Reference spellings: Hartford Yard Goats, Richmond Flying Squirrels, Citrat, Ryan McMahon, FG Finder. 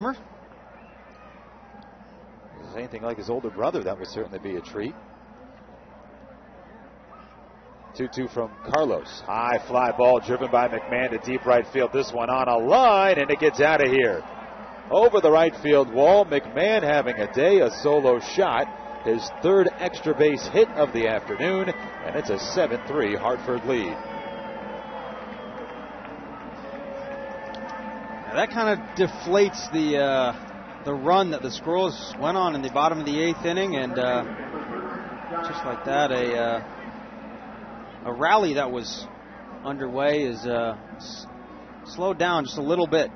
If anything like his older brother, that would certainly be a treat. 2-2 from Carlos. High fly ball driven by McMahon to deep right field. This one on a line, and it gets out of here. Over the right field wall. McMahon having a day, a solo shot. His third extra base hit of the afternoon, and it's a 7-3 Hartford lead. That kind of deflates the run that the Squirrels went on in the bottom of the eighth inning, and just like that, a rally that was underway is slowed down just a little bit.